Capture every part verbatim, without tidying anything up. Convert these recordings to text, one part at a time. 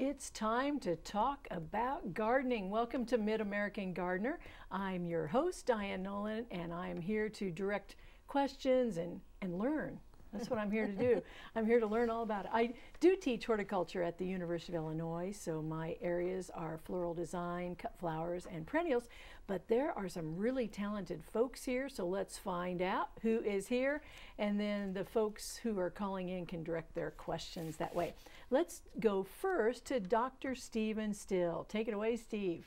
It's time to talk about gardening. Welcome to Mid-American Gardener. I'm your host, Dianne Noland, and I'm here to direct questions and, and learn. That's what I'm here to do. I'm here to learn all about it. I do teach horticulture at the University of Illinois, so my areas are floral design, cut flowers, and perennials, but there are some really talented folks here, so let's find out who is here, and then the folks who are calling in can direct their questions that way. Let's go first to Doctor Stephen Still. Take it away, Steve.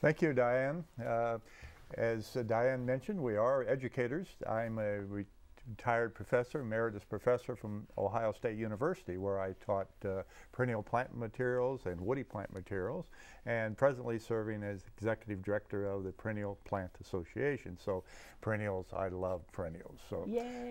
Thank you, Dianne. Uh, as uh, Dianne mentioned, we are educators. I'm a re retired professor, emeritus professor from Ohio State University, where I taught uh, perennial plant materials and woody plant materials, and presently serving as executive director of the Perennial Plant Association. So perennials, I love perennials. So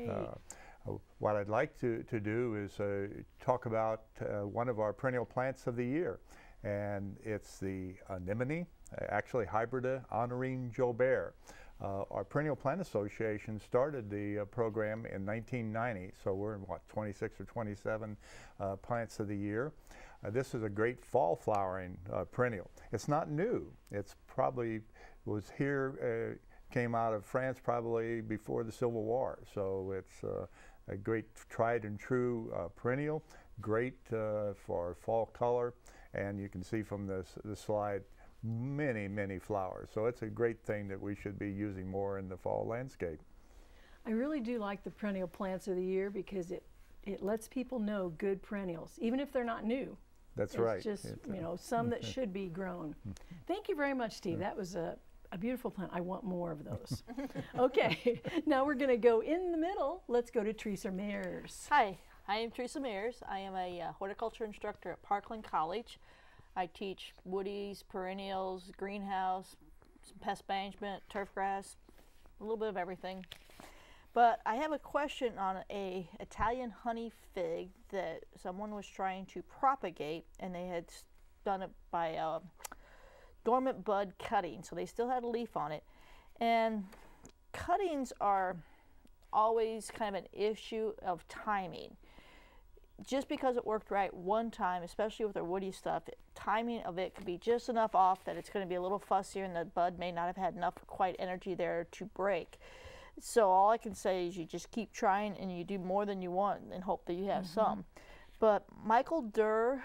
uh, what I'd like to, to do is uh, talk about uh, one of our perennial plants of the year, and it's the anemone, actually hybrida Honorine Jobert. Uh, our Perennial Plant Association started the uh, program in nineteen ninety, so we're in what, twenty-six or twenty-seven uh, plants of the year. Uh, this is a great fall flowering uh, perennial. It's not new. It's probably was here, uh, came out of France probably before the Civil War, so it's uh, a great tried and true uh, perennial, great uh, for fall color, and you can see from this, this slide many, many flowers. So it's a great thing that we should be using more in the fall landscape. I really do like the perennial plants of the year because it, it lets people know good perennials, even if they're not new. That's right. It's just, you know, some that should be grown. Thank you very much, Steve. That was a, a beautiful plant. I want more of those. Okay, now we're going to go in the middle. Let's go to Teresa Myers. Hi, I am Teresa Myers. I am a uh, horticulture instructor at Parkland College. I teach woodies, perennials, greenhouse, some pest management, turf grass, a little bit of everything. But I have a question on a Italian honey fig that someone was trying to propagate, and they had done it by a dormant bud cutting, so they still had a leaf on it. And cuttings are always kind of an issue of timing. Just because it worked right one time, especially with our woody stuff, it, timing of it could be just enough off that it's going to be a little fussier and the bud may not have had enough quite energy there to break. So all I can say is you just keep trying and you do more than you want and hope that you have mm-hmm. some. But Michael Dirr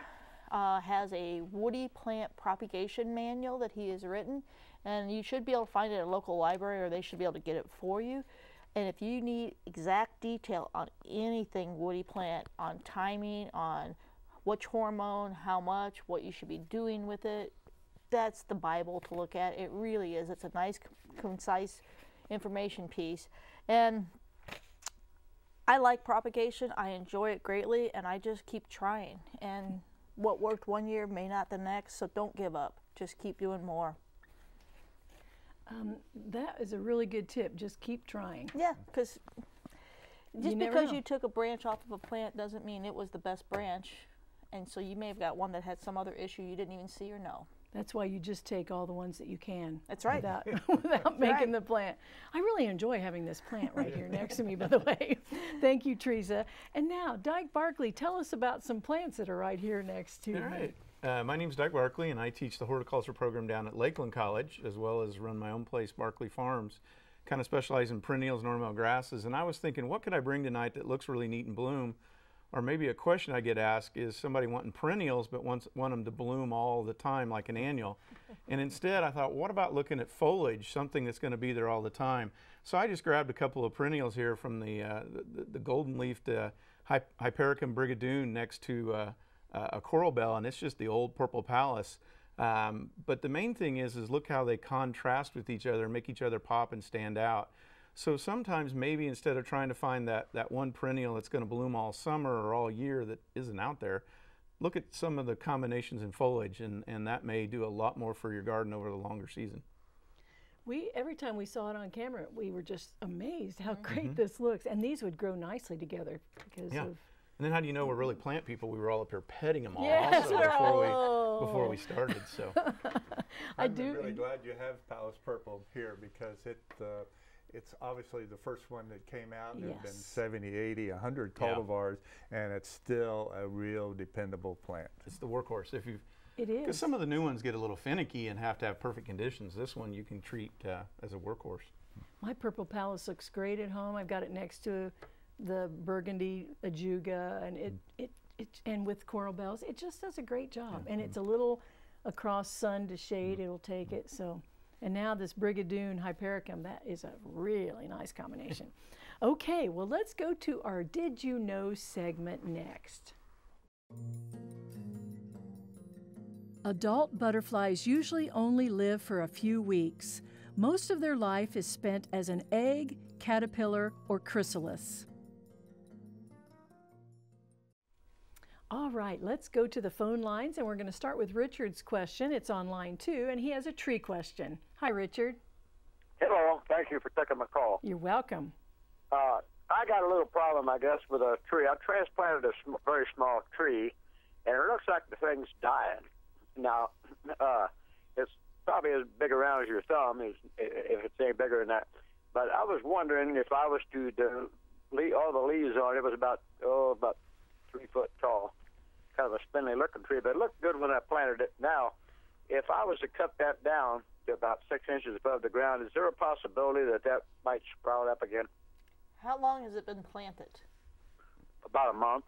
uh, has a woody plant propagation manual that he has written, and you should be able to find it at a local library, or they should be able to get it for you. And if you need exact detail on anything woody plant, on timing, on which hormone, how much, what you should be doing with it, that's the Bible to look at. It really is. It's a nice, concise information piece. And I like propagation. I enjoy it greatly, and I just keep trying. And what worked one year may not the next, so don't give up. Just keep doing more. Um, that is a really good tip. Just keep trying. Yeah, because just because you took a branch off of a plant doesn't mean it was the best branch. And so you may have got one that had some other issue you didn't even see or know. That's why you just take all the ones that you can. That's right. Without, without That's making right. the plant. I really enjoy having this plant right here next to me, by the way. Thank you, Teresa. And now, Dyke Barkley, tell us about some plants that are right here next to all me. Right. Uh, my name is Dyke Barkley, and I teach the horticulture program down at Lakeland College, as well as run my own place, Barkley Farms. Kind of specialize in perennials and ornamental grasses. And I was thinking, what could I bring tonight that looks really neat and bloom? Or maybe a question I get asked is somebody wanting perennials but wants want them to bloom all the time like an annual. And instead, I thought, what about looking at foliage, something that's going to be there all the time? So I just grabbed a couple of perennials here from the uh, the, the golden-leafed uh, hypericum brigadoon next to. Uh, a coral bell, and it's just the old purple palace. Um, but the main thing is, is look how they contrast with each other, make each other pop and stand out. So sometimes maybe instead of trying to find that, that one perennial that's going to bloom all summer or all year that isn't out there, look at some of the combinations in foliage, and, and that may do a lot more for your garden over the longer season. We, every time we saw it on camera, we were just amazed how great mm-hmm. this looks. And these would grow nicely together because yeah. of And then how do you know we're really plant people? We were all up here petting them all yes, also before we, before we started. So I I'm do. really glad you have Palace Purple here because it uh, it's obviously the first one that came out. There yes. have been seventy, eighty, a hundred cultivars, yeah. and it's still a real dependable plant. It's the workhorse. If you've, it is. Because some of the new ones get a little finicky and have to have perfect conditions. This one you can treat uh, as a workhorse. My Purple Palace looks great at home. I've got it next to the Burgundy Ajuga, and it, it, it and with coral bells, it just does a great job. Yeah. And it's a little across sun to shade, it'll take it. So, and now this Brigadoon Hypericum, that is a really nice combination. Okay, well, let's go to our Did You Know segment next. Adult butterflies usually only live for a few weeks. Most of their life is spent as an egg, caterpillar, or chrysalis. All right, let's go to the phone lines, and we're going to start with Richard's question. It's on line two, and he has a tree question. Hi, Richard. Hello. Thank you for taking my call. You're welcome. Uh, I got a little problem, I guess, with a tree. I transplanted a sm very small tree, and it looks like the thing's dying. Now, uh, it's probably as big around as your thumb, is if it's any bigger than that. But I was wondering if I was to do all the leaves on it, it was about oh about three foot tall, kind of a spindly looking tree, but it looked good when I planted it. Now, if I was to cut that down to about six inches above the ground, is there a possibility that that might sprout up again? How long has it been planted? About a month.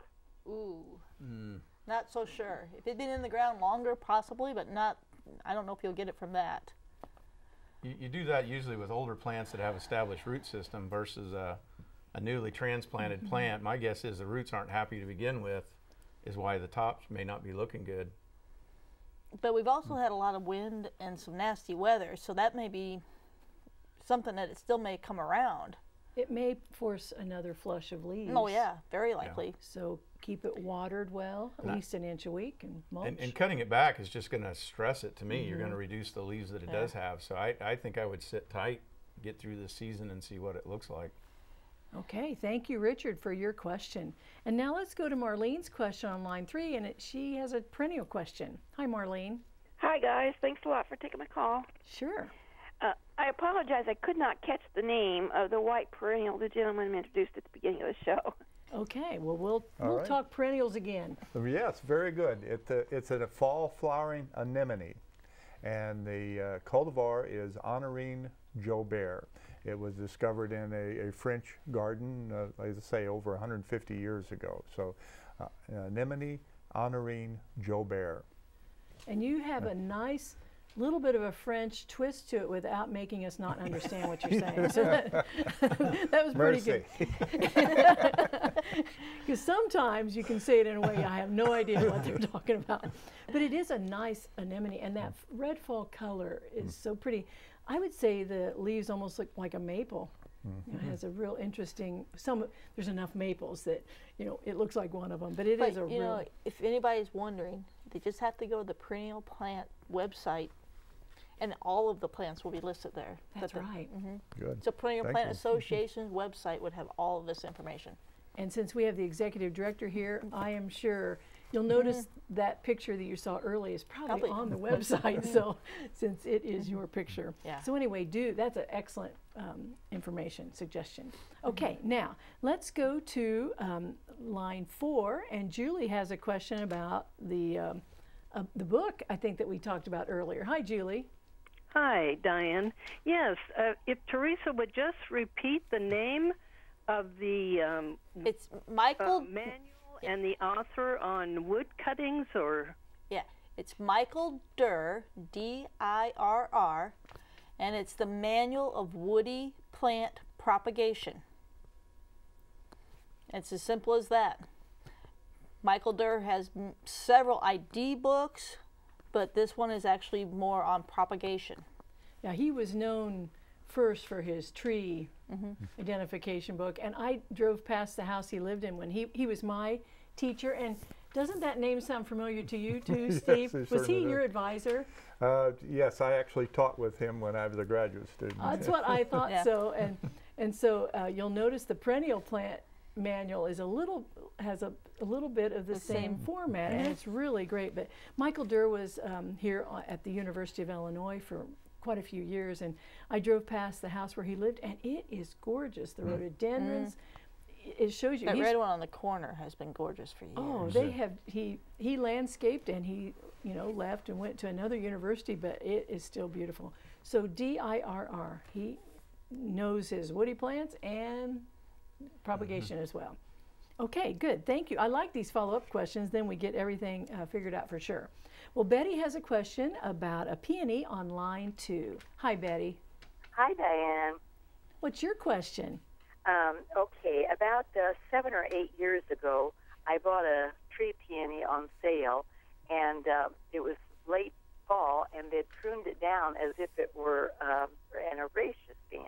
Ooh, mm. Not so sure. If it'd been in the ground longer, possibly, but not. I don't know if you'll get it from that. You, you do that usually with older plants that have established root system versus a, a newly transplanted mm-hmm. plant. My guess is the roots aren't happy to begin with, is why the tops may not be looking good. But we've also mm. had a lot of wind and some nasty weather, so that may be something that it still may come around. It may force another flush of leaves. Oh yeah, very likely. Yeah. So keep it watered well, at nah. least an inch a week, and mulch. And, and cutting it back is just going to stress it to me. Mm-hmm. You're going to reduce the leaves that it yeah. does have. So I, I think I would sit tight, get through the season, and see what it looks like. Okay, thank you, Richard, for your question. And now let's go to Marlene's question on line three, and it, she has a perennial question. Hi, Marlene. Hi, guys. Thanks a lot for taking my call. Sure. Uh, I apologize. I could not catch the name of the white perennial the gentleman introduced at the beginning of the show. Okay, well, we'll, we'll right. talk perennials again. Yes, very good. It, uh, it's a fall flowering anemone, and the uh, cultivar is Honorine Jobert. It was discovered in a, a French garden, uh, as I say, over a hundred fifty years ago. So uh, anemone Honorine Jobert. And you have a nice little bit of a French twist to it without making us not understand what you're saying. So that, that was pretty Mercy. good. Because sometimes you can say it in a way I have no idea what they're talking about. But it is a nice anemone, and that red fall color is so pretty. I would say the leaves almost look like a maple. Mm-hmm. It has a real interesting, some, there's enough maples that, you know, it looks like one of them, but it but is a you real. Know, if anybody's wondering, they just have to go to the Perennial Plant website, and all of the plants will be listed there. That's but right. The, mm-hmm. Good. So Perennial Thank Plant you. Association's website would have all of this information. And since we have the executive director here, I am sure you'll notice mm-hmm. that picture that you saw early is probably, probably. on the website, so since it is your picture. Yeah. So anyway, do that's an excellent um, information, suggestion. Okay, mm-hmm. now let's go to um, line four, and Julie has a question about the, um, uh, the book, I think, that we talked about earlier. Hi, Julie. Hi, Diane. Yes, uh, if Teresa would just repeat the name of the um, it's Michael uh, manual and the author on wood cuttings, or yeah, it's Michael Dirr, D I R R, and it's the Manual of Woody Plant Propagation. It's as simple as that. Michael Dirr has m several I D books, but this one is actually more on propagation. Now, he was known first for his tree mm-hmm. identification book, and I drove past the house he lived in when he he was my teacher. And doesn't that name sound familiar to you too, Steve? Yes, was he your advisor? Uh, yes, I actually taught with him when I was a graduate student. Uh, that's what I thought. Yeah. So and and so uh, you'll notice the perennial plant manual is a little has a, a little bit of the, the same, same format, yeah. and it's really great. But Michael Dirr was um, here at the University of Illinois for quite a few years, and I drove past the house where he lived, and it is gorgeous. The mm. rhododendrons, mm. it shows you. That red one on the corner has been gorgeous for years. Oh, they yeah. have. He he landscaped, and he you know left and went to another university, but it is still beautiful. So D I R R, he knows his woody plants and propagation mm-hmm. as well. Okay, good, thank you. I like these follow-up questions, then we get everything uh, figured out for sure. Well, Betty has a question about a peony on line two. Hi, Betty. Hi, Diane. What's your question? Um, okay, about uh, seven or eight years ago, I bought a tree peony on sale, and uh, it was late fall, and they pruned it down as if it were um, an herbaceous peony.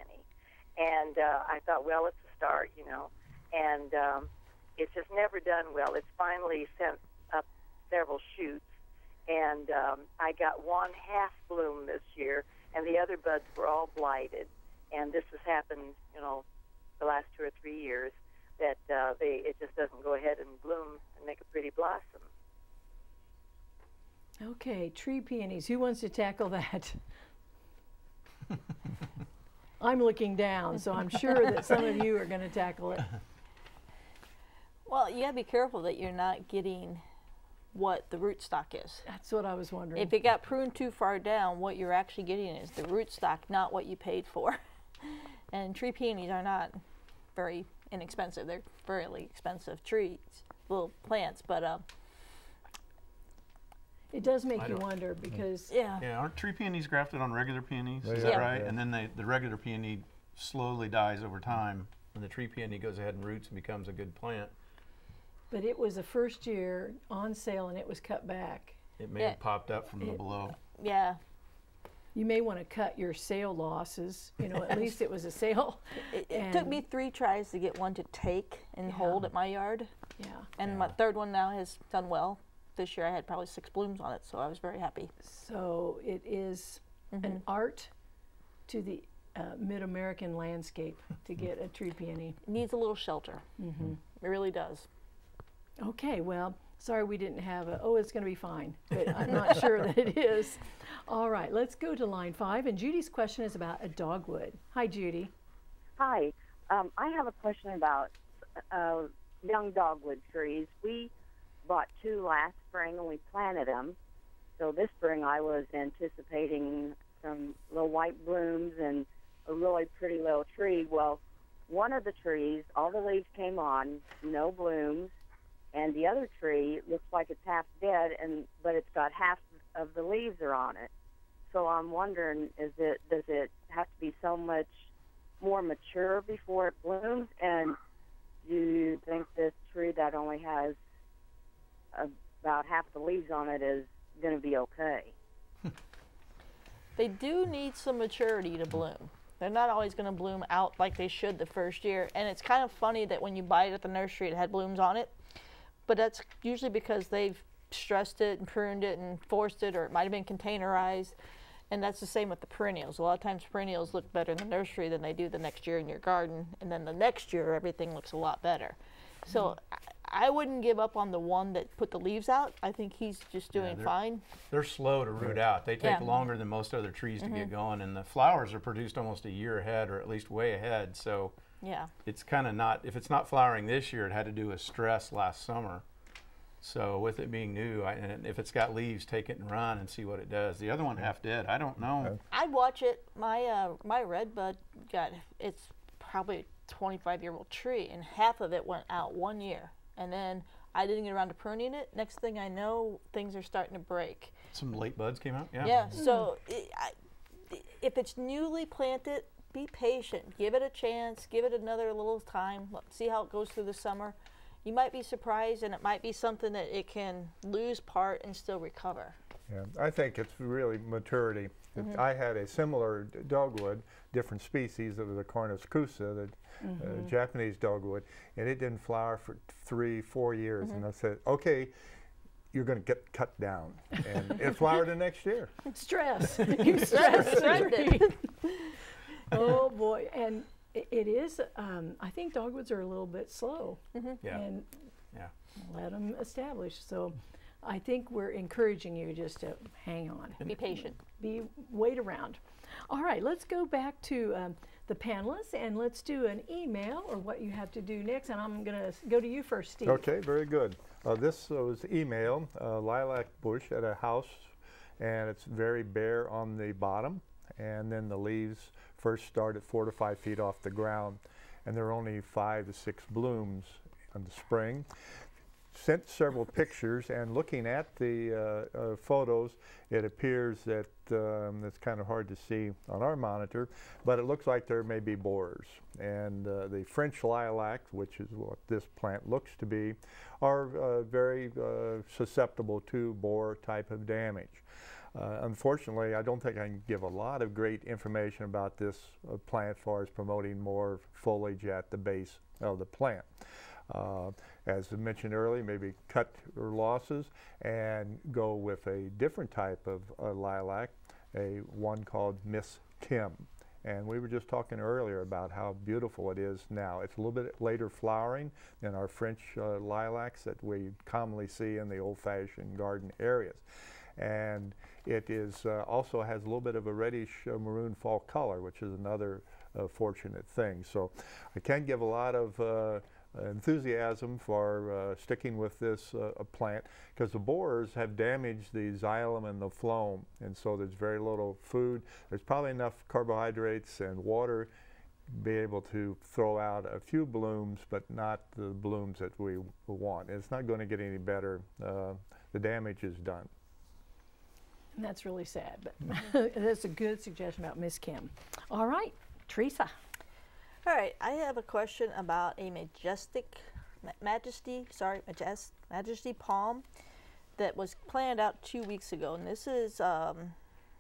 And uh, I thought, well, it's a start, you know. And um, it's just never done well. It's finally sent up several shoots. And um, I got one half bloom this year, and the other buds were all blighted. And this has happened, you know, the last two or three years, that uh, they it just doesn't go ahead and bloom and make a pretty blossom. Okay, tree peonies. Who wants to tackle that? I'm looking down, so I'm sure that some of you are going to tackle it. Well, you gotta be careful that you're not getting what the rootstock is. That's what I was wondering. If it got pruned too far down, what you're actually getting is the rootstock, not what you paid for. And tree peonies are not very inexpensive. They're fairly expensive trees, little plants, but um, it does make I you wonder because yeah. yeah, aren't tree peonies grafted on regular peonies? Is yeah. that right? Yeah. And then they, the regular peony slowly dies over time, and the tree peony goes ahead and roots and becomes a good plant. But it was the first year on sale, and it was cut back. It may yeah. have popped up from it, the below. Yeah. You may want to cut your sale losses. You know, at least it was a sale. It, it took me three tries to get one to take and yeah. hold at my yard. Yeah. And yeah. my third one now has done well. This year I had probably six blooms on it, so I was very happy. So it is mm-hmm. an art to the uh, Mid-American landscape to get a tree peony. It needs a little shelter. Mm-hmm. It really does. Okay, well, sorry we didn't have a, oh, it's going to be fine, but I'm not sure that it is. All right, let's go to line five, and Judy's question is about a dogwood. Hi, Judy. Hi. Um, I have a question about uh, young dogwood trees. We bought two last spring, and we planted them. So this spring I was anticipating some little white blooms and a really pretty little tree. Well, one of the trees, all the leaves came on, no blooms. And the other tree looks like it's half dead, and but it's got half of the leaves are on it. So I'm wondering, is it does it have to be so much more mature before it blooms? And do you think this tree that only has about half the leaves on it is going to be okay? They do need some maturity to bloom. They're not always going to bloom out like they should the first year. And it's kind of funny that when you buy it at the nursery, it had blooms on it. But that's usually because they've stressed it and pruned it and forced it, or it might have been containerized. And that's the same with the perennials. A lot of times perennials look better in the nursery than they do the next year in your garden. And then the next year, everything looks a lot better. Mm-hmm. So I, I wouldn't give up on the one that put the leaves out. I think he's just doing yeah, they're, fine. They're slow to root out. They take yeah. longer than most other trees mm-hmm. to get going. And the flowers are produced almost a year ahead, or at least way ahead. So yeah, it's kind of not, if it's not flowering this year, it had to do with stress last summer. So with it being new, I, and if it's got leaves, take it and run and see what it does. The other one half dead, I don't know. I'd watch it. My uh, my red bud got, it's probably a twenty-five-year-old tree, and half of it went out one year. And then I didn't get around to pruning it. Next thing I know, things are starting to break. Some late buds came out, yeah. Yeah, mm-hmm. so it, I, if it's newly planted, be patient, give it a chance, give it another little time, let's see how it goes through the summer. You might be surprised, and it might be something that it can lose part and still recover. Yeah, I think it's really maturity. Mm-hmm. I had a similar dogwood, different species of the cornus kusa, the mm-hmm. uh, Japanese dogwood, and it didn't flower for three, four years, mm-hmm. and I said, okay, you're going to get cut down, and it flowered the next year. Stress. You stressed it. Oh boy, and it, it is. Um, I think dogwoods are a little bit slow, mm-hmm. yeah. and yeah. let them establish. So, I think we're encouraging you just to hang on. Be patient. Be wait around. All right, let's go back to um, the panelists, and let's do an email or what you have to do next. And I'm going to go to you first, Steve. Okay, very good. Uh, this was email, uh, lilac bush at a house, and it's very bare on the bottom, and then the leaves first start at four to five feet off the ground, and there are only five to six blooms in the spring. Sent several pictures, and looking at the uh, uh, photos, it appears that um, it's kind of hard to see on our monitor, but it looks like there may be borers. And uh, the French lilac, which is what this plant looks to be, are uh, very uh, susceptible to borer type of damage. Uh, unfortunately, I don't think I can give a lot of great information about this uh, plant as far as promoting more foliage at the base of the plant. Uh, as I mentioned earlier, maybe cut your losses and go with a different type of uh, lilac, a one called Miss Kim. And we were just talking earlier about how beautiful it is now. It's a little bit later flowering than our French uh, lilacs that we commonly see in the old-fashioned garden areas. And it is uh, also has a little bit of a reddish uh, maroon fall color, which is another uh, fortunate thing. So I can give a lot of uh, enthusiasm for uh, sticking with this uh, plant, because the borers have damaged the xylem and the phloem, and so there's very little food. There's probably enough carbohydrates and water to be able to throw out a few blooms, but not the blooms that we want. And it's not going to get any better. Uh, the damage is done. And that's really sad, but mm-hmm. That's a good suggestion about Miss Kim. All right, Teresa. All right, I have a question about a majestic, ma majesty, sorry, majest, majesty palm that was planned out two weeks ago. And this is um,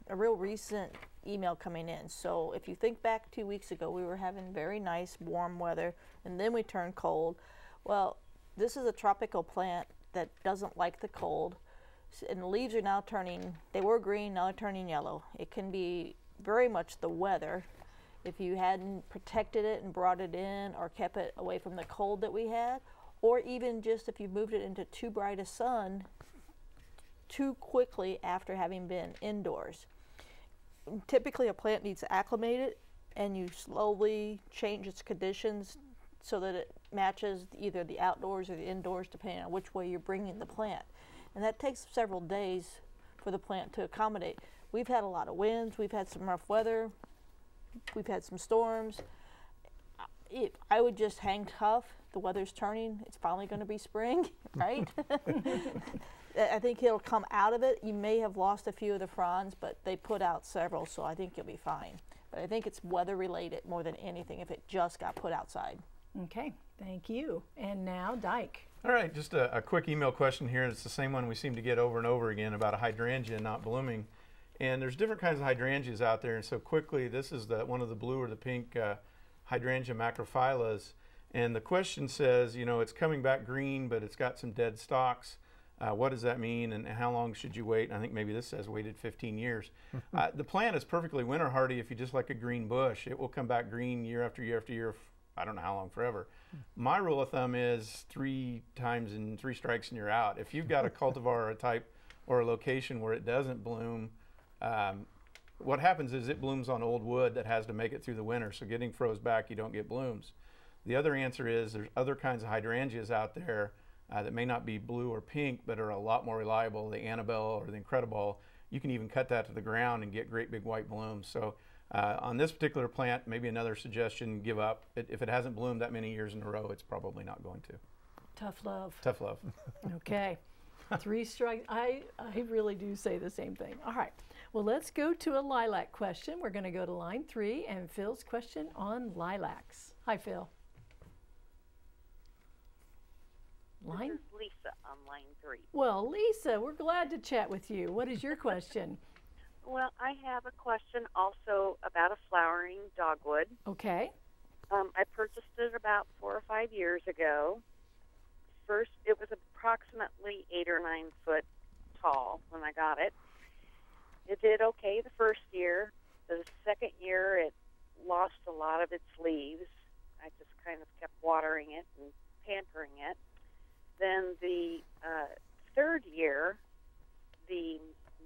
a real recent email coming in. So if you think back two weeks ago, we were having very nice warm weather, and then we turned cold. Well, this is a tropical plant that doesn't like the cold. And the leaves are now turning, they were green, now they're turning yellow. It can be very much the weather. If you hadn't protected it and brought it in or kept it away from the cold that we had, or even just if you moved it into too bright a sun too quickly after having been indoors. Typically a plant needs to acclimate it, and you slowly change its conditions so that it matches either the outdoors or the indoors, depending on which way you're bringing the plant. And that takes several days for the plant to accommodate. We've had a lot of winds, we've had some rough weather, we've had some storms. It, I would just hang tough. The weather's turning. It's finally going to be spring, right? I think it'll come out of it. You may have lost a few of the fronds, but they put out several, so I think you'll be fine. But I think it's weather-related more than anything if it just got put outside. Okay, thank you. And now, Dyke. All right, just a, a quick email question here. It's the same one we seem to get over and over again about a hydrangea not blooming. And there's different kinds of hydrangeas out there, and so quickly, this is the, one of the blue or the pink uh, hydrangea macrophylas. And the question says, you know, it's coming back green, but it's got some dead stalks. Uh, what does that mean, and how long should you wait? And I think maybe this says waited fifteen years. uh, the plant is perfectly winter hardy if you just like a green bush. It will come back green year after year after year, I don't know how long, forever. My rule of thumb is three times and three strikes and you're out. If you've got a cultivar or a type or a location where it doesn't bloom, Um, what happens is it blooms on old wood that has to make it through the winter, so getting froze back, you don't get blooms. The other answer is there's other kinds of hydrangeas out there uh, that may not be blue or pink, but are a lot more reliable, the Annabelle or the Incredible. You can even cut that to the ground and get great big white blooms. So uh, on this particular plant, maybe another suggestion, give up. It, if it hasn't bloomed that many years in a row, it's probably not going to. Tough love. Tough love. Okay. Three strikes. I, I really do say the same thing. All right. Well, let's go to a lilac question. We're going to go to line three and Phil's question on lilacs. Hi, Phil. Line? This is Lisa on line three. Well, Lisa, we're glad to chat with you. What is your question? Well, I have a question also about a flowering dogwood. Okay. Um, I purchased it about four or five years ago. First, it was approximately eight or nine foot tall when I got it. It did okay the first year. The second year, it lost a lot of its leaves. I just kind of kept watering it and pampering it. Then the uh, third year, the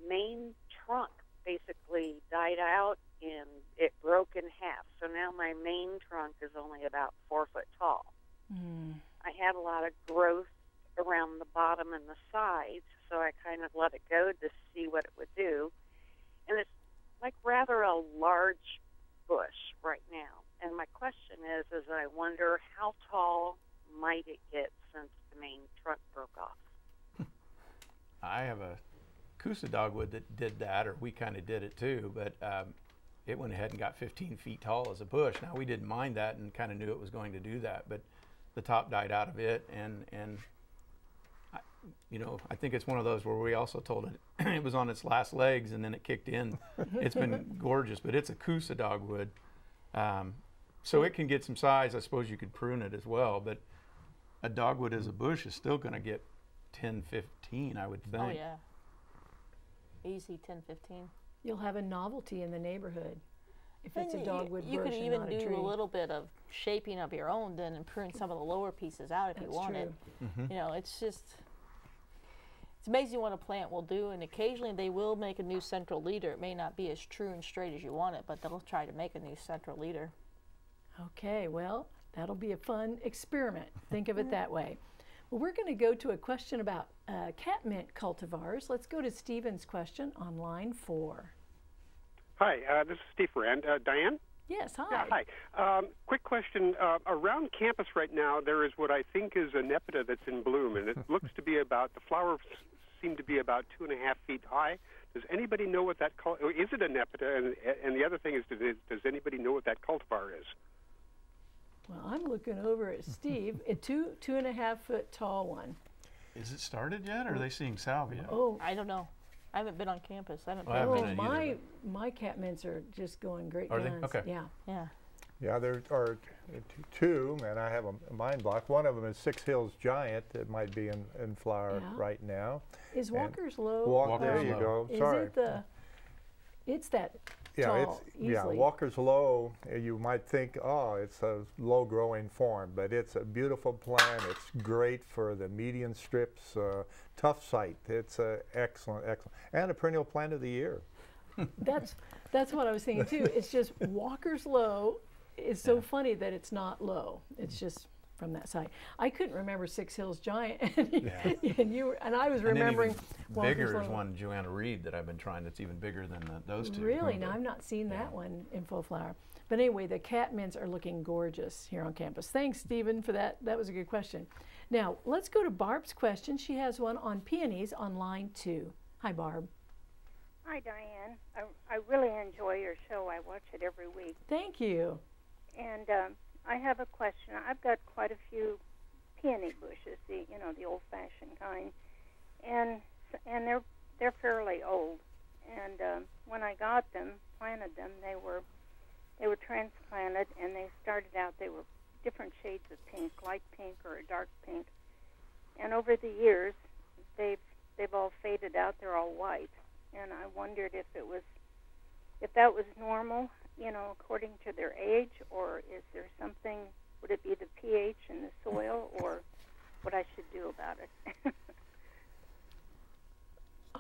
main trunk basically died out and it broke in half. So now my main trunk is only about four foot tall. Mm. I had a lot of growth around the bottom and the sides, so I kind of let it go to see what it would do. And it's like rather a large bush right now. And my question is, is I wonder how tall might it get since the main trunk broke off? I have a kusa dogwood that did that, or we kind of did it too, but um, it went ahead and got fifteen feet tall as a bush. Now, we didn't mind that and kind of knew it was going to do that, but the top died out of it, and, and I, you know, I think it's one of those where we also told it it was on its last legs, and then it kicked in. It's been gorgeous, but it's a kusa dogwood. Um, so it can get some size. I suppose you could prune it as well, but a dogwood as a bush is still going to get ten, fifteen, I would think. Oh, yeah. Easy, ten, fifteen. You'll have a novelty in the neighborhood if and it's a dogwood you, you bush could even and not do a tree. A little bit of shaping of your own then and prune some of the lower pieces out if That's you wanted. Mm-hmm. You know, it's just, it's amazing what a plant will do, and occasionally they will make a new central leader. It may not be as true and straight as you want it, but they'll try to make a new central leader. Okay, well, that'll be a fun experiment. Think of it that way. Well, we're going to go to a question about uh, catmint cultivars. Let's go to Stephen's question on line four. Hi, uh, this is Steve Rand. Uh, Diane? Yes, hi. Yeah, hi. Um, quick question. Uh, around campus right now, there is what I think is a Nepeta that's in bloom, and it looks to be about, the flowers seem to be about two and a half feet high. Does anybody know what that cul- is it a Nepeta? And, and the other thing is, does anybody know what that cultivar is? Well, I'm looking over at Steve, a two, two and a half foot tall one. Is it started yet, or are they seeing salvia? Oh, I don't know. I haven't been on campus. I haven't well, been. I haven't oh, been my my catmints are just going great guns. Are they? Okay. Yeah. Yeah. Yeah, there are two, and I have a mind block. One of them is Six Hills Giant that might be in, in flower yeah. right now. Is Walker's and Low? Walk, Walker's there you Low. Go. Sorry. Is it the, it's that. Yeah, it's, yeah. Walker's Low, you might think, oh, it's a low-growing form, but it's a beautiful plant. It's great for the median strips, uh, tough site. It's uh, excellent, excellent, and a perennial plant of the year. That's that's what I was thinking too. It's just Walker's Low is so yeah. funny that it's not low. It's just from that side. I couldn't remember Six Hills Giant, and, yeah. and you were, and I was and remembering. Bigger is one Joanna Reed that I've been trying. That's even bigger than the, those two. Really, now I've not seen yeah. that one in full flower. But anyway, the catmints are looking gorgeous here on campus. Thanks, Stephen, for that. That was a good question. Now let's go to Barb's question. She has one on peonies on line two. Hi, Barb. Hi, Diane. I, I really enjoy your show. I watch it every week. Thank you. And. Um, I have a question. I've got quite a few peony bushes, the you know the old-fashioned kind, and and they're they're fairly old. And uh, when I got them, planted them, they were they were transplanted, and they started out. They were different shades of pink, light pink or a dark pink. And over the years, they've they've all faded out. They're all white. And I wondered if it was if that was normal. You know, according to their age, or is there something, would it be the pH in the soil, or what I should do about it?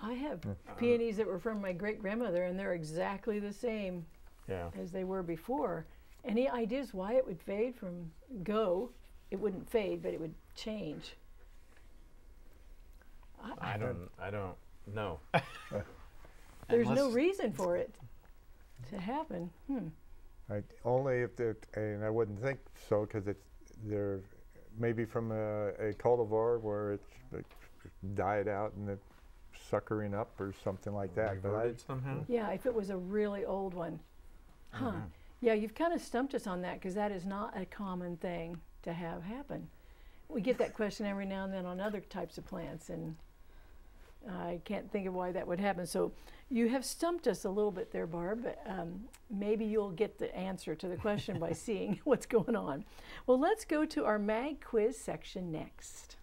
I have peonies that were from my great-grandmother, and they're exactly the same yeah. as they were before. Any ideas why it would fade from go? It wouldn't fade, but it would change. I, I don't, I don't know. There's no reason for it. To happen, hmm. I, only if they're, and I wouldn't think so, because it's they're maybe from a, a cultivar where it's like, died out and it's suckering up or something like that. But I, somehow. Yeah, if it was a really old one, huh? Mm-hmm. Yeah, you've kind of stumped us on that because that is not a common thing to have happen. We get that question every now and then on other types of plants and. I can't think of why that would happen. So you have stumped us a little bit there, Barb. Um, maybe you'll get the answer to the question by seeing what's going on. Well, let's go to our mag quiz section next.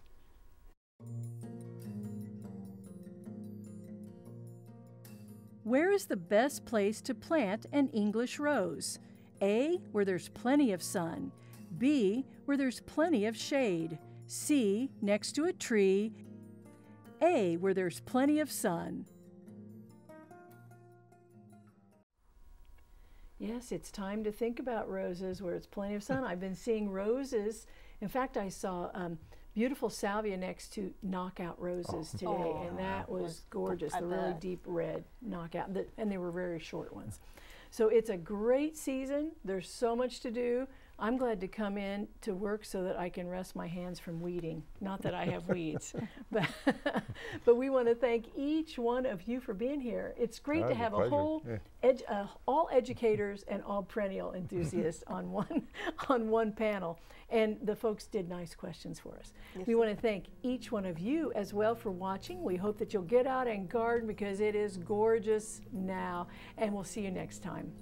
Where is the best place to plant an English rose? A, where there's plenty of sun. B, where there's plenty of shade. C, next to a tree. A, where there's plenty of sun. Yes, it's time to think about roses where it's plenty of sun. I've been seeing roses. In fact, I saw um, beautiful salvia next to knockout roses oh. today, oh, and that was gorgeous, I the bet. really deep red knockout, the, and they were very short ones. So it's a great season. There's so much to do. I'm glad to come in to work so that I can rest my hands from weeding. Not that I have weeds, but, but we want to thank each one of you for being here. It's great oh, to have a, a whole, yeah. edu uh, all educators and all perennial enthusiasts on one, on one panel. And the folks did nice questions for us. Yes, we want to thank each one of you as well for watching. We hope that you'll get out and garden because it is gorgeous now. And we'll see you next time.